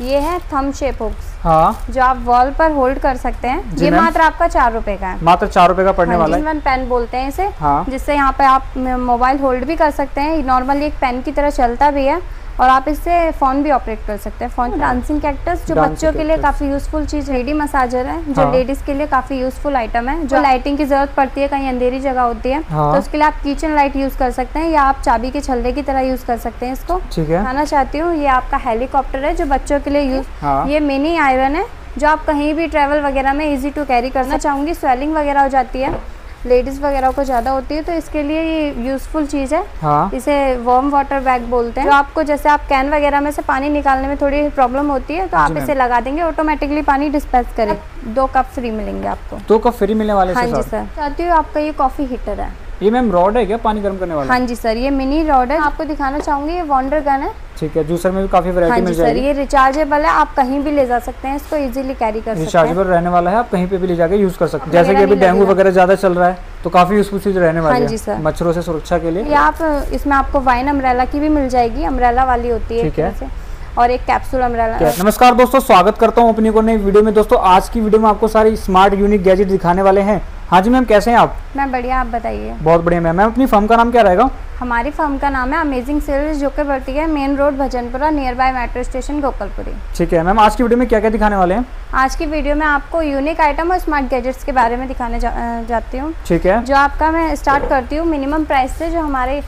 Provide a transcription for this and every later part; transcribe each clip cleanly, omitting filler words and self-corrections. ये है थम शेप हुक्स, हाँ, जो आप वॉल पर होल्ड कर सकते हैं। ये मात्र आपका 4 रुपए का है, मात्र 4 रुपए का पड़ने वाला है। वन पेन बोलते हैं इसे, हाँ। जिससे यहाँ पे आप मोबाइल होल्ड भी कर सकते हैं, नॉर्मली एक पेन की तरह चलता भी है, और आप इससे फोन भी ऑपरेट कर सकते हैं। फोन डांसिंग कैक्टस जो बच्चों के लिए काफी यूजफुल चीज, हेडी मसाजर है जो लेडीज के लिए काफी यूजफुल आइटम है। जो लाइटिंग की जरूरत पड़ती है, कहीं अंधेरी जगह होती है, तो उसके लिए आप किचन लाइट यूज कर सकते हैं, या आप चाबी के छल्ले की तरह यूज कर सकते हैं इसको। खाना चाहती हूँ, ये आपका हेलीकॉप्टर है जो बच्चों के लिए यूज। ये मिनी आयरन है जो आप कहीं भी ट्रेवल वगैरह में इजी टू कैरी करना चाहूंगी। स्वेलिंग वगैरह हो जाती है लेडीज वगैरह को ज़्यादा होती है, तो इसके लिए ये यूजफुल चीज़ है, हाँ। इसे वार्म वाटर बैग बोलते हैं। तो आपको जैसे आप कैन वगैरह में से पानी निकालने में थोड़ी प्रॉब्लम होती है, तो आप इसे लगा देंगे, ऑटोमेटिकली पानी डिस्पेंस करें। 2 कप फ्री मिलेंगे आपको, 2 कप फ्री मिलने वाले। हाँ जी सर। चाहती हूँ आपका ये कॉफी हीटर है, ये मैम रॉड है क्या पानी गर्म करने वाला? हाँ जी सर, ये मिनी रॉड है। आपको दिखाना चाहूंगी ये वॉन्डर गन है, ठीक है, जूसर में भी काफी वैरायटी मिल जाएगी। हाँ जी सर, ये रिचार्जेबल है, आप कहीं भी ले जा सकते हैं, इसको इजीली कैरी कर सकते हैं। रिचार्जेबल रहने वाला है, आप कहीं पे भी ले जाके यूज कर सकते हैं। जैसे कि अभी डेंगू वगैरह ज्यादा चल रहा है, तो काफी यूजफुल चीज रहने वाली है, मच्छरों से सुरक्षा के लिए। आप इसमें आपको वाइन अम्ब्रेला की भी मिल जाएगी, अम्ब्रेला वाली होती है, और एक कैप्सूल अम्ब्रेला। नमस्कार दोस्तों, स्वागत करता हूँ अपनी को नई वीडियो में। दोस्तों आज की वीडियो में आपको सारी स्मार्ट यूनिक गैजेट दिखाने वाले हैं। हाँ जी मैम, कैसे हैं आप? मैं बढ़िया, आप बताइए। बहुत बढ़िया मैम। मैम अपनी फर्म का नाम क्या रहेगा? हमारी फर्म का नाम है अमेजिंग सेल्स, जो कि पड़ती है main road Bhajanpura, near by metro station Gokalpuri. ठीक है मैम, आज की वीडियो में क्या क्या दिखाने वाले हैं? आज की वीडियो में आपको यूनिक आइटम और स्मार्ट गैजेट्स के बारे में दिखाने जाती हूँ। ठीक है, जो आपका मैं स्टार्ट करती हूँ मिनिमम प्राइस से, जो हमारे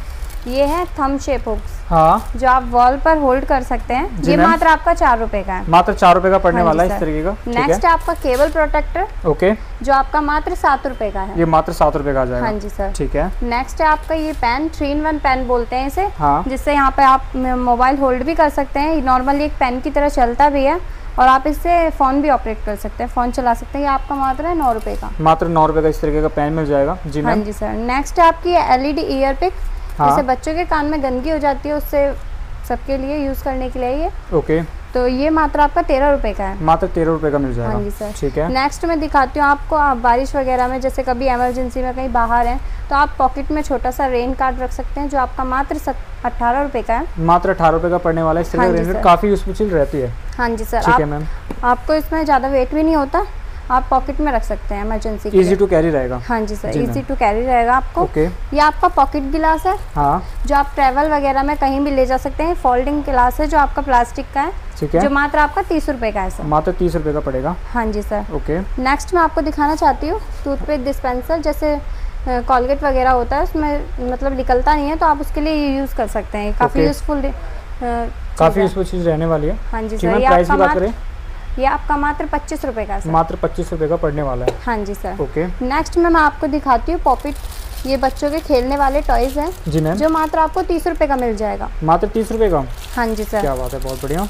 ये है थम शेप हुक्स, हाँ, जो आप वॉल पर होल्ड कर सकते हैं। ये मात्र आपका 4 रुपए का है, मात्र 4 रुपए का पड़ने वाला है इस तरीके का। नेक्स्ट है आपका केबल प्रोटेक्टर, ओके, जो आपका मात्र 7 रुपए का है, ये मात्र 7 रुपए का आ जाएगा। हाँ जी सर, ठीक है। नेक्स्ट है आपका ये पेन, 3-in-1 पेन बोलते हैं इसे, हाँ, जिससे यहाँ पे आप मोबाइल होल्ड भी कर सकते हैं, नॉर्मली एक पेन की तरह चलता भी है, और आप इससे फोन भी ऑपरेट कर सकते हैं, फोन चला सकते हैं। ये आपका मात्र है 9 रुपए का, मात्र 9 रुपए का इस तरीके का पेन मिल जाएगा। जी हाँ जी सर। नेक्स्ट है आपकी एलईडी ईयर पिक, हाँ, जैसे बच्चों के कान में गंदगी हो जाती है, उससे सबके लिए यूज करने के लिए ये, ओके, तो ये मात्र आपका 13 रुपए का है, मात्र 13 रुपए का मिल जाएगा। हाँ जी सर, ठीक है। नेक्स्ट मैं दिखाती हूँ आपको, आप बारिश वगैरह में जैसे कभी इमरजेंसी में कहीं बाहर हैं, तो आप पॉकेट में छोटा सा रेन कार्ड रख सकते हैं, जो आपका मात्र 18 रुपए का है, मात्र 18 रुपए का पड़ने वाला है। इससे रेन कार्ड काफी यूजफुल रहती है। हाँ जी सर, ठीक है मैम। आपको इसमें ज्यादा वेट भी नहीं होता, आप पॉकेट में रख सकते हैं इमरजेंसी के लिए, इजी टू कैरी रहेगा। हाँ जी सर, इजी टू कैरी रहेगा आपको। ओके, ये आपका पॉकेट गिलास है, हाँ, जो आप ट्रैवल वगैरह में कहीं भी ले जा सकते हैं। फोल्डिंग गिलास है जो आपका प्लास्टिक का है, ठीक है, जो मात्र आपका 30 रुपए का है सर, मात्र 30 रुपए का पड़ेगा। हाँ जी सर, ओके। नेक्स्ट मैं आपको दिखाना चाहती हूँ टूथपेस्ट डिस्पेंसर, जैसे कोलगेट वगैरह होता है, उसमें मतलब निकलता नहीं है, तो आप उसके लिए यूज कर सकते हैं, काफी यूजफुल, काफी यूजफुल चीज रहने वाली है। हाँ जी सर, प्राइस की बात करें, ये आपका मात्र 25 रुपए का, मात्र 25 रुपए का पड़ने वाला है। हाँ जी सर, ओके। नेक्स्ट में मैं आपको दिखाती हूँ पॉपिट, ये बच्चों के खेलने वाले टॉयज हैं, जी मैम, जो मात्र आपको 30 रुपए का मिल जाएगा, मात्र 30 रुपए का। हाँ जी सर, क्या बात है, बहुत बढ़िया।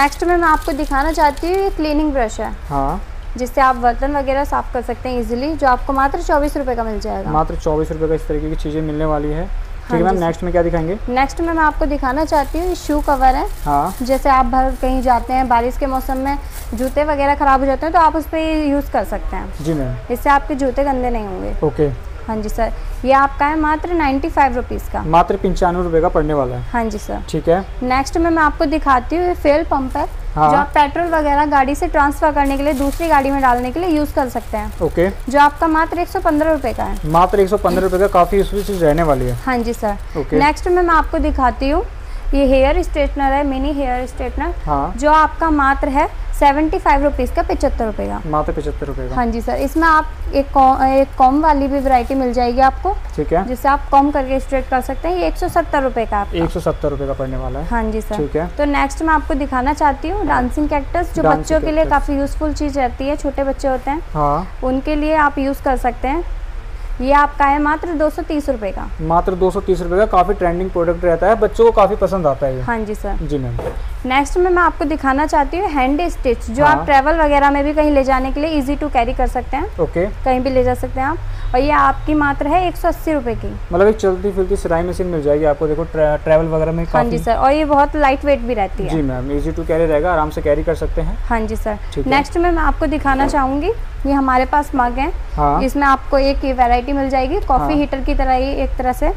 नेक्स्ट में मैं आपको दिखाना चाहती हूँ, ये क्लीनिंग ब्रश है, हाँ, जिससे आप बर्तन वगैरह साफ कर सकते हैं इजिली, जो आपको मात्र 24 रुपए का मिल जाएगा, मात्र 24 रुपए का इस तरीके की चीजें मिलने वाली है। ठीक है मैम, नेक्स्ट में क्या दिखाएंगे? नेक्स्ट में मैं आपको दिखाना चाहती हूँ शू कवर है, हाँ, जैसे आप बाहर कहीं जाते हैं, बारिश के मौसम में जूते वगैरह खराब हो जाते हैं, तो आप उस पर यूज कर सकते हैं। जी मैम, इससे आपके जूते गंदे नहीं होंगे। ओके, हाँ जी सर, ये आपका है मात्र 95 रुपीज का, मात्र 95 रुपए का पड़ने वाला है। हाँ जी सर, ठीक है। नेक्स्ट में मैं आपको दिखाती हूँ फ्यूल पंप है, हाँ, जो आप पेट्रोल वगैरह गाड़ी से ट्रांसफर करने के लिए, दूसरी गाड़ी में डालने के लिए यूज कर सकते हैं। ओके, जो आपका मात्र 115 रुपए का है, मात्र 115 रुपए का, काफी यूजफुल चीज रहने वाली है। हाँ जी सर। नेक्स्ट में मैं आपको दिखाती हूँ ये हेयर स्ट्रेटनर है, मिनी हेयर स्ट्रेटनर, हाँ, जो आपका मात्र है 75 रुपीज का, 75 रुपए का, मात्र 75 रुपए का। हाँ जी सर, इसमें आप एक कॉम वाली भी वैरायटी मिल जाएगी आपको, ठीक है, जिससे आप कॉम करके स्ट्रेट कर सकते हैं। ये 170 रुपए का, 170 रुपए का पड़ने वाला है। हाँ जी सर, ठीक है। तो नेक्स्ट मैं आपको दिखाना चाहती हूँ डांसिंग कैक्टस, जो बच्चों के लिए काफी यूजफुल चीज रहती है, छोटे बच्चे होते हैं, उनके लिए आप यूज कर सकते हैं। ये आपका है मात्र 230 रुपए का, मात्र 230 रुपए का, काफी ट्रेंडिंग प्रोडक्ट रहता है, बच्चों को काफी पसंद आता है। हाँ जी सर, जी मैम। नेक्स्ट में मैं आपको दिखाना चाहती हूँ हैंड स्टिच, जो, हाँ, आप ट्रैवल वगैरह में भी कहीं ले जाने के लिए इजी टू कैरी कर सकते हैं। ओके, कहीं भी ले जा सकते हैं आप, और ये आपकी मात्र है 180 रुपए की, मतलब एक चलती फिरती सिलाई मशीन मिल जाएगी आपको, देखो ट्रैवल वगैरह में। हाँ जी सर, और ये बहुत लाइट वेट भी रहती है। जी मैम, इजी टू कैरी रहेगा, आराम से कैरी कर सकते हैं। हाँ जी सर। नेक्स्ट में मैं आपको दिखाना चाहूंगी, ये हमारे पास मग है, इसमें आपको एक वैरायटी क्वांटिटी मिल जाएगी। कॉफी हीटर की तरह ही एक तरह से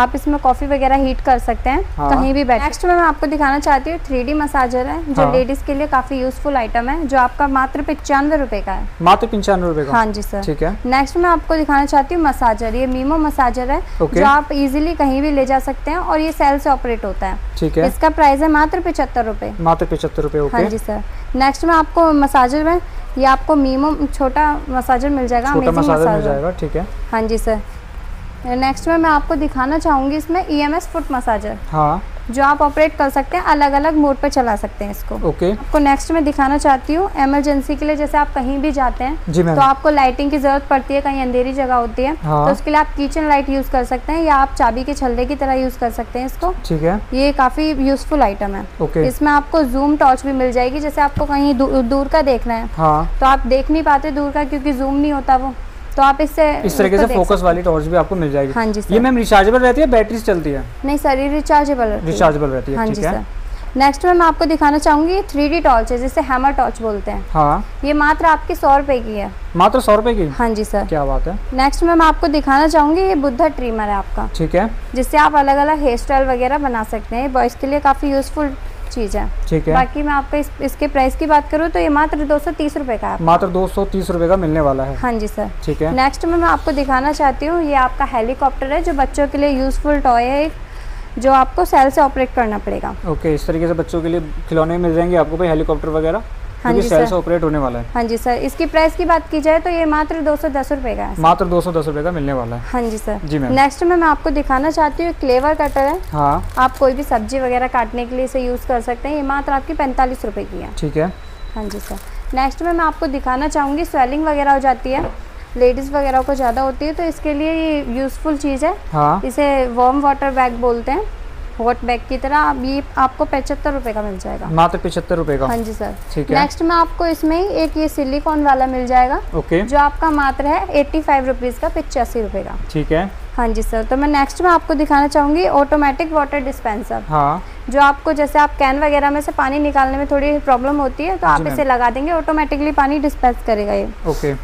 आप इसमें कॉफी वगैरह हीट कर सकते हैं कहीं भी बैठ। नेक्स्ट में मैं आपको दिखाना चाहती हूँ 3D मसाजर है जो लेडीज के लिए काफी यूजफुल आइटम है, जो आपका मात्र 95 रुपए का है। मात्र 95 रुपए का? हाँ जी सर, ठीक है। नेक्स्ट में आपको दिखाना चाहती हूँ मसाजर, ये मीमो मसाजर है जो आप इजिली कहीं भी ले जा सकते हैं और ये सेल से ऑपरेट होता है, ठीक है। इसका प्राइस है मात्र 75 रुपए। मात्र 75 रुपए, हाँ जी सर। नेक्स्ट में आपको मसाजर में ये आपको मीमो छोटा मसाजर मिल जाएगा, अमेजिंग मसाजर मिल जाएगा, ठीक है, हाँ जी सर। नेक्स्ट में मैं आपको दिखाना चाहूँगी इसमें EMS फुट मसाजर, हाँ, जो आप ऑपरेट कर सकते हैं, अलग अलग मोड पे चला सकते हैं इसको। आपको नेक्स्ट में दिखाना चाहती हूँ इमरजेंसी के लिए, जैसे आप कहीं भी जाते हैं तो आपको लाइटिंग की जरूरत पड़ती है, कहीं अंधेरी जगह होती है, हाँ, तो उसके लिए आप किचन लाइट यूज कर सकते हैं या आप चाबी के छल्ले की तरह यूज कर सकते हैं इसको, ठीक है। ये काफी यूजफुल आइटम है। इसमें आपको जूम टॉर्च भी मिल जाएगी, जैसे आपको कहीं दूर का देखना है तो आप देख नहीं पाते दूर का क्योंकि जूम नहीं होता वो, तो आप इससे इस तरीके से फोकस वाली टॉर्च भी आपको मिल जाएगी। हाँ जी सर। ये मैम रिचार्जेबल रहती है, बैटरी से चलती है? नहीं सर, ये रिचार्जेबल रहती है, हाँ जी सर। नेक्स्ट में मैं आपको दिखाना चाहूंगी 3D टॉर्च है, जिसे हैमर टॉर्च बोलते हैं, हाँ। ये मात्र आपकी 100 रुपए की है। मात्र 100 रुपए की? हाँ जी सर, क्या बात है। नेक्स्ट में मैं आपको दिखाना चाहूंगी ये बुद्धा ट्रिमर है आपका, ठीक है, जिससे आप अलग अलग हेयर स्टाइल वगैरह बना सकते हैं, बॉयज के लिए काफी यूजफुल चीज है, ठीक है। बाकी मैं आपको इसके प्राइस की बात करूँ तो ये मात्र 230 रुपए का है। मात्र 230 रुपए का मिलने वाला है, हाँ जी सर, ठीक है। नेक्स्ट में मैं आपको दिखाना चाहती हूँ ये आपका हेलीकॉप्टर है, जो बच्चों के लिए यूजफुल टॉय है, जो आपको सेल से ऑपरेट करना पड़ेगा। ओके, इस तरीके से बच्चों के लिए खिलौने मिल जाएंगे आपको भाई, हेलीकॉप्टर वगैरह, हाँ जी सर, ऑपरेट होने वाला है। हाँ जी सर। इसकी प्राइस की बात की जाए तो ये मात्र 210 रुपए का है। मात्र 210 रुपए का मिलने वाला है, हाँ जी सर। जी मैम। नेक्स्ट में मैं आपको दिखाना चाहती हूँ क्लेवर कटर है, हाँ, आप कोई भी सब्जी वगैरह काटने के लिए इसे यूज कर सकते हैं। ये मात्र आपकी 45 रुपए की है, ठीक है, हाँ जी सर। नेक्स्ट में मैं आपको दिखाना चाहूँगी स्वेलिंग वगैरह हो जाती है लेडीज वगैरह को ज़्यादा होती है, तो इसके लिए ये यूजफुल चीज़ है, हाँ। इसे वार्म वाटर बैग बोलते हैं, हॉट बैग की तरह। अब ये आपको 75 रुपए का मिल जाएगा। मात्र 75 रुपए का, हाँ जी सर, ठीक है। नेक्स्ट में आपको इसमें एक ये सिलिकॉन वाला मिल जाएगा, ओके, जो आपका मात्र है 85 रुपीज़ का, 85 रुपए का, ठीक है, हाँ जी सर। तो मैं नेक्स्ट में आपको दिखाना चाहूँगी ऑटोमेटिक वाटर डिस्पेंसर, हाँ, जो आपको जैसे आप कैन वगैरह में से पानी निकालने में थोड़ी प्रॉब्लम होती है तो आप इसे लगा देंगे, ऑटोमेटिकली पानी डिस्पेंस करेगा ये, ओके।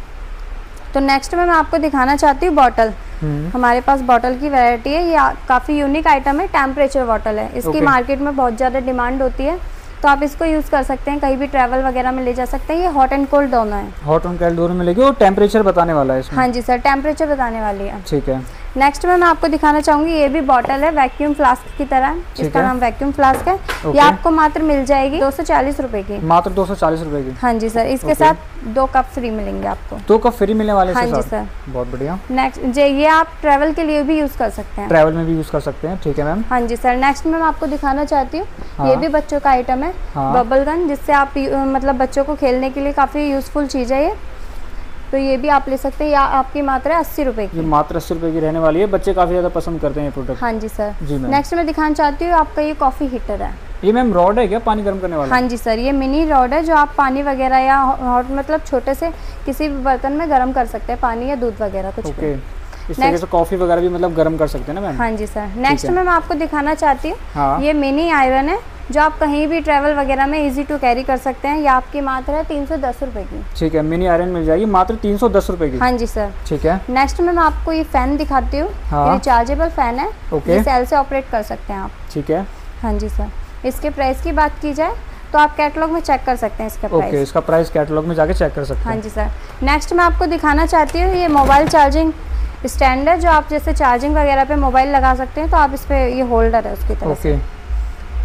तो नेक्स्ट में मैं आपको दिखाना चाहती हूँ बॉटल, हमारे पास बॉटल की वैरायटी है, ये काफ़ी यूनिक आइटम है, टेम्परेचर बॉटल है, इसकी मार्केट में बहुत ज़्यादा डिमांड होती है, तो आप इसको यूज़ कर सकते हैं, कहीं भी ट्रैवल वगैरह में ले जा सकते हैं। ये हॉट एंड कोल्ड दोनों है, हॉट एंड कोल्ड दोनों मिलेगी और टेम्परेचर बताने वाला है इसमें। हाँ जी सर, टेम्परेचर बताने वाली है, ठीक है। नेक्स्ट में मैं आपको दिखाना चाहूँगी ये भी बॉटल है वैक्यूम फ्लास्क की तरह, इसका नाम वैक्यूम फ्लास्क है, ये आपको मात्र मिल जाएगी 240 रुपए की। मात्र 240 रुपए की, हाँ जी सर। इसके साथ 2 कप फ्री मिलेंगे आपको। 2 कप फ्री मिलने वाले, हाँ जी सर, बहुत बढ़िया। नेक्स्ट ये आप ट्रैवल के लिए भी यूज कर सकते हैं, ट्रैवल में भी यूज कर सकते हैं, ठीक है मैम, हाँ जी सर। नेक्स्ट मैम आपको दिखाना चाहती हूँ ये भी बच्चों का आइटम है, बबल गन, जिससे आप मतलब बच्चों को खेलने के लिए काफी यूजफुल चीज है ये, तो ये भी आप ले सकते हैं। या आपकी मात्रा 80 रुपए की, मात्र 80 रुपए की रहने वाली है, बच्चे काफी ज्यादा पसंद करते हैं ये प्रोडक्ट, हाँ जी सर। जी मैम। नेक्स्ट में दिखाना चाहती हूँ आपका ये कॉफी हीटर है, ये मैम रॉड है क्या पानी गर्म करने वाला? हाँ जी सर, ये मिनी रॉड है जो आप पानी वगैरह या हॉट मतलब छोटे से किसी भी बर्तन में गर्म कर सकते हैं, पानी या दूध वगैरह कुछ भी। इस तरीके से कॉफी वगैरह भी मतलब गर्म कर सकते हैं ना मैम? हाँ जी सर। नेक्स्ट में मैं आपको दिखाना चाहती हूँ ये मिनी आयरन है, जो आप कहीं भी ट्रैवल वगैरह में इजी टू कैरी कर सकते हैं, या आपकी मात्रा है 310 रुपए की, ठीक है। मिनी आयरन मिल जाएगी मात्र 310 रुपए की, हाँ जी सर, ठीक है। नेक्स्ट में मैं आपको ये फैन दिखाती हूँ, हाँ। रिचार्जेबल फैन है, ये सेल से ऑपरेट कर सकते हैं आप, ठीक है, हाँ जी सर। इसके प्राइस की बात की जाए तो आप कैटलॉग में चेक कर सकते हैं इसका प्राइस। ओके, इसका प्राइस कैटलॉग में जाके चेक कर सकते हैं, हाँ जी सर। नेक्स्ट मैं आपको दिखाना चाहती हूँ ये मोबाइल चार्जिंग स्टैंड है, जो आप जैसे चार्जिंग वगैरह पे मोबाइल लगा सकते हैं, तो आप इस पर ये होल्डर है उसकी तरफ।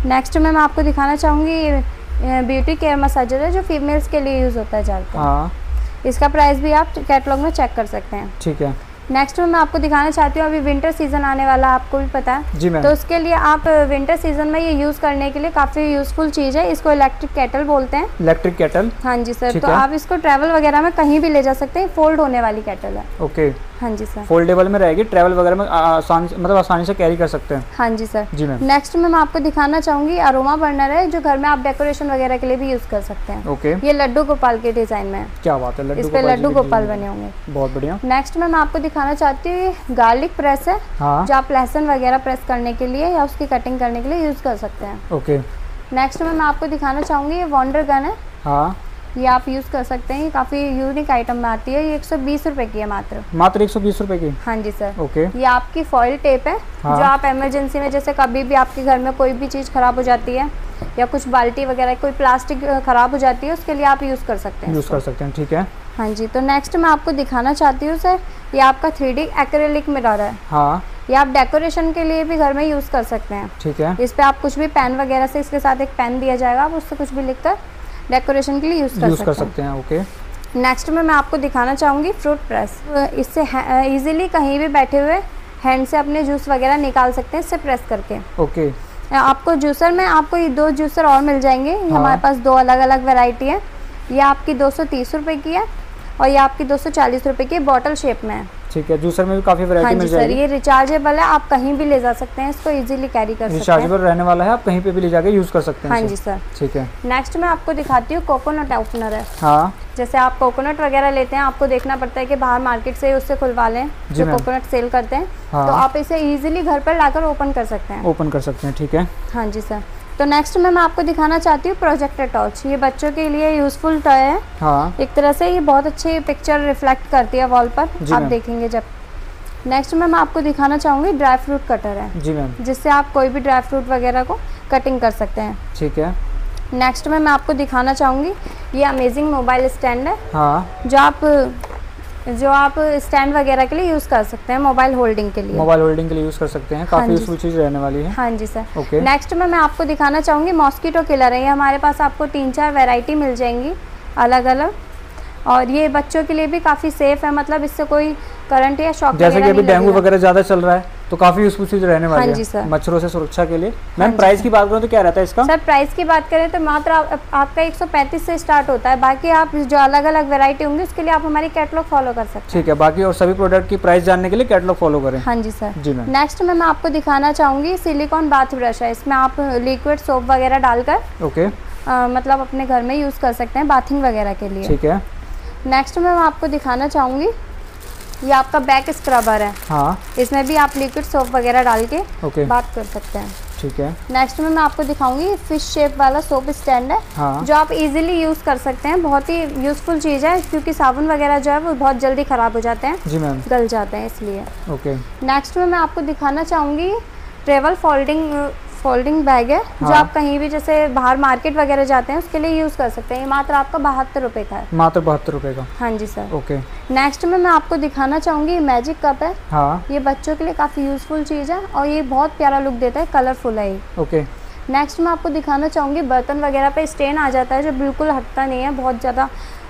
नेक्स्ट में मैं आपको दिखाना चाहूँगी ब्यूटी केयर मसाजर है, जो फीमेल्स के लिए यूज़ होता है ज़्यादातर, हाँ। इसका प्राइस भी आप कैटलॉग में चेक कर सकते हैं, ठीक है। नेक्स्ट में मैं आपको दिखाना चाहती हूँ अभी विंटर सीजन आने वाला है, आपको भी पता है जी मैम, तो उसके लिए आप विंटर सीजन में ये यूज़ करने के लिए काफ़ी यूजफुल चीज़ है, इसको इलेक्ट्रिक केटल बोलते हैं। इलेक्ट्रिक केटल, हाँ जी सर। तो आप इसको ट्रैवल वगैरह में कहीं भी ले जा सकते हैं, फोल्ड होने वाली केटल है, ओके, हाँ जी सर। फोल्डेबल में रहेगी, ट्रैवल वगैरह में आसानी से कैरी कर सकते हैं, हाँ जी सर, जी मैम। नेक्स्ट में मैं आपको दिखाना चाहूँगी अरोमा बर्नर है, जो घर में आप डेकोरेशन वगैरह के लिए भी यूज कर सकते हैं, ओके। ये लड्डू गोपाल के डिजाइन में है, क्या बात है, इस पे लड्डू गोपाल बने होंगे, बहुत बढ़िया। नेक्स्ट में मैं आपको दिखाना चाहती हूँ गार्लिक प्रेस है, जो आप लहसुन वगैरह प्रेस करने के लिए या उसकी कटिंग करने के लिए यूज कर सकते हैं, ओके। नेक्स्ट में मैं आपको दिखाना चाहूँगी ये वॉन्डर गन है, ये आप यूज़ कर सकते हैं। ये काफ़ी यूनिक आइटम में आती है। ये 120 रुपए की है मात्र। मात्र 120 रुपए की? हाँ जी सर। ओके। ये आपकी फॉइल टेप है। हाँ। जो आप इमरजेंसी में, जैसे कभी भी आपके घर में कोई भी चीज़ खराब हो जाती है या कुछ बाल्टी वगैरह कोई प्लास्टिक खराब हो जाती है, उसके लिए आप यूज़ कर सकते हैं। यूज़ कर सकते हैं, ठीक है। हाँ जी। तो नेक्स्ट मैं आपको दिखाना चाहती हूँ सर, ये आपका 3D एक्रेलिक मिरर है। हाँ। ये आप डेकोरेशन के लिए भी घर में यूज़ कर सकते हैं। ठीक है। इस पर आप कुछ भी पेन वगैरह से, इसके साथ एक पेन दिया जाएगा, आप उससे कुछ भी लिखकर डेकोरेशन के लिए यूज़ कर सकते हैं। ओके। नेक्स्ट में मैं आपको दिखाना चाहूँगी फ्रूट प्रेस। इससे ईजिली कहीं भी बैठे हुए हैंड से अपने जूस वगैरह निकाल सकते हैं इससे प्रेस करके। ओके। आपको जूसर में आपको ये 2 जूसर और मिल जाएंगे। हमारे पास 2 अलग अलग वेराइटी है। ये आपकी 230 रुपये की है और ये आपकी 240 रुपए की बॉटल शेप में है। ठीक है। जूसर में भी काफी वैरायटी मिल जाएगी। हाँ जी सर, ये रिचार्जेबल है, आप कहीं भी ले जा सकते हैं, इसको इजीली कैरी कर सकते हैं। रिचार्जेबल रहने वाला है, आप कहीं पे भी ले जाके यूज कर सकते हैं। हाँ जी सर, ठीक है। नेक्स्ट मैं आपको दिखाती हूँ कोकोनट ओपनर है। हाँ। जैसे आप कोकोनट वगैरह लेते हैं, आपको देखना पड़ता है कि बाहर मार्केट से उससे खुलवा लें जो कोकोनट सेल करते हैं। तो आप इसे इजीली घर पर लाकर ओपन कर सकते हैं। ओपन कर सकते हैं, ठीक है। हाँ जी सर। तो नेक्स्ट में मैं आपको दिखाना चाहती हूँ प्रोजेक्टर टॉर्च। ये बच्चों के लिए यूजफुल टॉय है। हाँ। एक तरह से ये बहुत अच्छी पिक्चर रिफ्लेक्ट करती है वॉल पर, आप देखेंगे जब। नेक्स्ट में मैं आपको दिखाना चाहूँगी ड्राई फ्रूट कटर है। जी मैम। जिससे आप कोई भी ड्राई फ्रूट वगैरह को कटिंग कर सकते हैं। ठीक है। नेक्स्ट में मैं आपको दिखाना चाहूँगी ये अमेजिंग मोबाइल स्टैंड है। हाँ। जो आप स्टैंड वगैरह के लिए यूज़ कर सकते हैं, मोबाइल होल्डिंग के लिए। मोबाइल होल्डिंग के लिए यूज़ कर सकते हैं, काफ़ी यूजफुल चीज़ रहने वाली है। हाँ जी सर। ओके। नेक्स्ट में मैं आपको दिखाना चाहूँगी मॉस्किटो किलर है। ये हमारे पास आपको 3-4 वैरायटी मिल जाएंगी अलग अलग, और ये बच्चों के लिए भी काफ़ी सेफ है, मतलब इससे कोई करंट या शॉक, जैसे कि अभी डेंगू वगैरह ज़्यादा चल रहा है, तो काफी यूजफुल चीज रहने वाली है। हाँ जी सर। मच्छरों से सुरक्षा के लिए। मैम प्राइस की बात करें तो क्या रहता है इसका? सर प्राइस की बात करें तो मात्र आपका 135 से स्टार्ट होता है। बाकी आप जो अलग अलग वैरायटी होंगी उसके लिए आप हमारी कैटलॉग फॉलो कर सकते हैं। ठीक है। बाकी और सभी प्रोडक्ट की प्राइस जानने के लिए कैटलॉग फॉलो करें। हाँ जी सर। जी मैम। नेक्स्ट में मैं आपको दिखाना चाहूंगी सिलिकॉन बाथ ब्रश है। इसमें आप लिक्विड सोप वगैरह डालकर ओके मतलब अपने घर में यूज कर सकते हैं बाथिंग वगैरह के लिए। ठीक है। नेक्स्ट में मैं आपको दिखाना चाहूंगी ये आपका बैक स्क्रबर है। हाँ। इसमें भी आप लिक्विड सोप वगैरह डाल के बात कर सकते हैं। ठीक है। नेक्स्ट में मैं आपको दिखाऊंगी फिश शेप वाला सोप स्टैंड है। हाँ। जो आप इजीली यूज कर सकते हैं, बहुत ही यूजफुल चीज है, क्योंकि साबुन वगैरह जो है वो बहुत जल्दी खराब हो जाते हैं। जी मैम। गल जाते हैं इसलिए। ओके। नेक्स्ट में मैं आपको दिखाना चाहूंगी ट्रेवल फोल्डिंग बैग है। हाँ। जो आप कहीं भी, जैसे बाहर मार्केट वगैरह जाते हैं, उसके लिए यूज कर सकते हैं। ये मात्र आपका 72 रुपए का है। मात्र 72 रुपए का। हाँ जी सर। ओके। नेक्स्ट में मैं आपको दिखाना चाहूंगी मैजिक कप है। हाँ। ये बच्चों के लिए काफी यूजफुल चीज है और ये बहुत प्यारा लुक देता है, कलरफुल है। ओके। नेक्स्ट में आपको दिखाना चाहूंगी बर्तन वगैरह पे स्टेन आ जाता है जो बिल्कुल हटता नहीं है, बहुत ज्यादा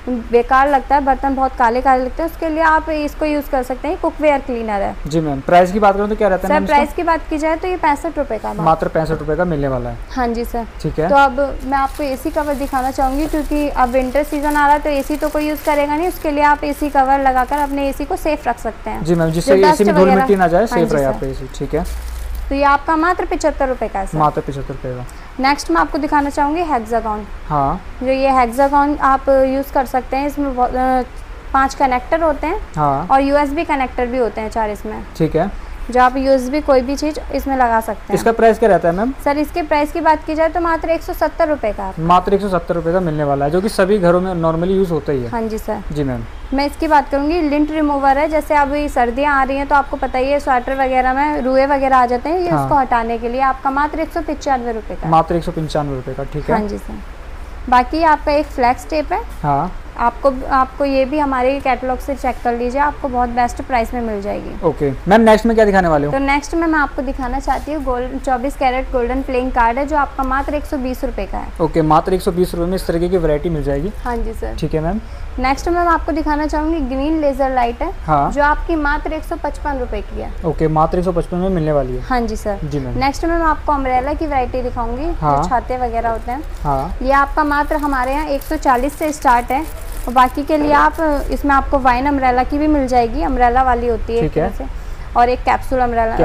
बेकार लगता है, बर्तन बहुत काले काले लगते हैं, उसके लिए आप इसको यूज कर सकते हैं। कुकवेयर क्लीनर है। जी मैम। प्राइस की बात करें तो क्या रहता है? सर प्राइस की बात की जाए तो ये 65 रुपए का, मात्र 65 रुपए का मिलने वाला है। हाँ जी सर। ठीक है। तो अब मैं आपको एसी कवर दिखाना चाहूंगी, क्योंकि अब विंटर सीजन आ रहा है तो एसी तो कोई यूज करेगा नहीं, उसके लिए आप एसी कवर लगाकर अपने एसी को सेफ रख सकते हैं। जी मैम, जिससे एसी में धूल मिट्टी ना जाए, सेफ रहे आपका एसी। ठीक है। तो ये आपका मात्र 75 रुपए का है। मात्र 75 रुपए का। नेक्स्ट मैं आपको दिखाना चाहूँगी हेक्सागॉन। हाँ। जो ये हेक्सागॉन आप यूज़ कर सकते हैं, इसमें 5 कनेक्टर होते हैं। हाँ। और USB कनेक्टर भी होते हैं 4 इसमें। ठीक है। जो आप USB कोई भी चीज़ इसमें लगा सकते हैं। इसका प्राइस क्या रहता है मैम? सर इसके प्राइस की बात की जाए तो मात्र 170 रुपए का। मात्र 170 रुपए का मिलने वाला है, जो कि सभी घरों में नॉर्मली यूज होता ही है। हाँ जी सर। जी मैम। मैं इसकी बात करूंगी लिंट रिमूवर है। जैसे अब ये सर्दियाँ आ रही हैं तो आपको पता ही है, स्वेटर वगैरह में रुए वगैरह आ जाते हैं, ये उसको हटाने के लिए आपका मात्र 195 रुपए का। मात्र 195 रुपए का। ठीक है। हाँ जी सर। बाकी आपका एक फ्लैक्स टेप है। हाँ। आपको ये भी हमारे कैटलॉग से चेक कर लीजिए, आपको बहुत बेस्ट प्राइस में मिल जाएगी। ओके मैम, नेक्स्ट में क्या दिखाने वाले हो? तो नेक्स्ट में मैं आपको दिखाना चाहती हूँ gold 24 carat golden playing card है, जो आपका मात्र 120 रुपए का है। ओके, मात्र 120 रुपए में इस तरीके की वैरायटी मिल जाएगी। हाँ जी सर। ठीक है मैम। नेक्स्ट मैम आपको दिखाना चाहूंगी ग्रीन लेजर लाइट है। हाँ। जो आपकी मात्र 155 रुपए की है। ओके, मात्र 155 में मिलने वाली है। हाँ जी सर। जी मैम। नेक्स्ट मैम आपको अम्ब्रेला की वैरायटी दिखाऊंगी, जो छाते वगैरह होते हैं। ये आपका मात्र हमारे यहाँ 140 से स्टार्ट है, और बाकी के लिए आप इसमें आपको वाइन अम्ब्रेला की भी मिल जाएगी, अम्ब्रेला वाली होती है। ठीक है। और एक कैप्सूल अम्ब्रेला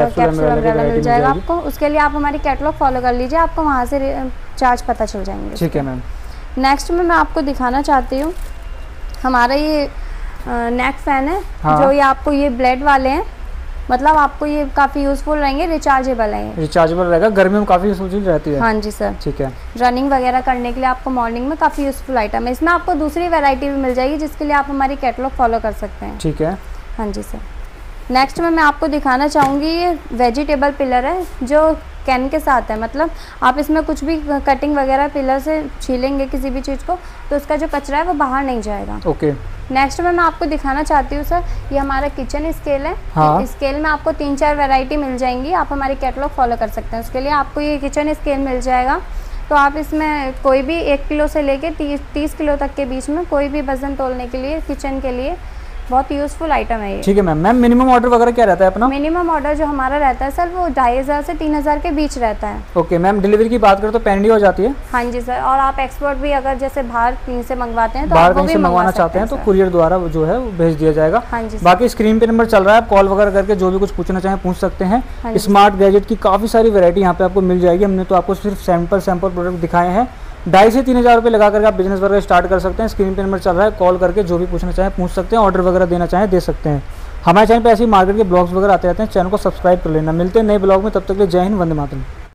मिल जाएगा आपको। उसके लिए आप हमारी कैटलॉग फॉलो कर लीजिए, आपको वहाँ से चार्ज पता चल जाएंगे। ठीक है मैम। नेक्स्ट में मैं आपको दिखाना चाहती हूँ हमारा ये नेक फैन है। हाँ। जो ये आपको ये ब्लेड वाले हैं, मतलब आपको ये काफी यूजफुल रहेंगे, रिचार्जेबल है, रिचार्जेबल रहेगा, गर्मी में काफी यूजफुल रहती है। हाँ जी सर, ठीक है। रनिंग वगैरह करने के लिए आपको मॉर्निंग में काफी यूजफुल आइटम है। इसमें आपको दूसरी वेरायटी भी मिल जाएगी जिसके लिए आप हमारी कैटलॉग फॉलो कर सकते हैं। ठीक है, हाँ जी सर। नेक्स्ट में मैं आपको दिखाना चाहूँगी ये वेजिटेबल पिलर है जो कैन के साथ है, मतलब आप इसमें कुछ भी कटिंग वगैरह पिलर से छीलेंगे किसी भी चीज़ को तो उसका जो कचरा है वो बाहर नहीं जाएगा। ओके। नेक्स्ट में मैं आपको दिखाना चाहती हूँ सर, ये हमारा किचन स्केल है। हाँ। स्केल में आपको 3-4 वैरायटी मिल जाएंगी, आप हमारी कैटलॉग फॉलो कर सकते हैं। उसके लिए आपको ये किचन स्केल मिल जाएगा, तो आप इसमें कोई भी 1 किलो से लेकर 30 किलो तक के बीच में कोई भी वजन तोलने के लिए किचन के लिए बहुत यूजफुल आइटम है ये। ठीक है मैम। मैम मिनिमम ऑर्डर वगैरह क्या रहता है अपना? मिनिमम ऑर्डर जो हमारा रहता है सर वो 2500 से 3000 के बीच रहता है। Okay ma'am. डिलीवरी की बात करें तो पेंडी हो जाती है? हाँ जी सर। और आप एक्सपोर्ट भी अगर जैसे बाहर कहीं से मंगवाते हैं तो बाहर कहीं से मंगवाना चाहते हैं तो कुरियर द्वारा जो है भेज दिया जाएगा। हाँ जी। बाकी स्क्रीन पे नंबर चल रहा है, आप कॉल वगैरह करके जो भी कुछ पूछना चाहें पूछ सकते हैं। स्मार्ट गैजेट की काफी सारी वेरायटी यहाँ पे आपको मिल जाएगी। हमने तो आपको सिर्फ सैंपल प्रोडक्ट दिखाए हैं। 2500 से 3000 रुपये लगा करके आप बिजनेस वगैरह स्टार्ट कर सकते हैं। स्क्रीन पे नंबर चल रहा है, कॉल करके जो भी पूछना चाहें पूछ सकते हैं, ऑर्डर वगैरह देना चाहें दे सकते हैं। हमारे चैनल पे ऐसी मार्केट के ब्लॉग्स वगैरह आते रहते हैं, चैनल को सब्सक्राइब कर लेना। मिलते हैं नए ब्लॉग में, तब तक के लिए जय हिंद, वंदे मातरम।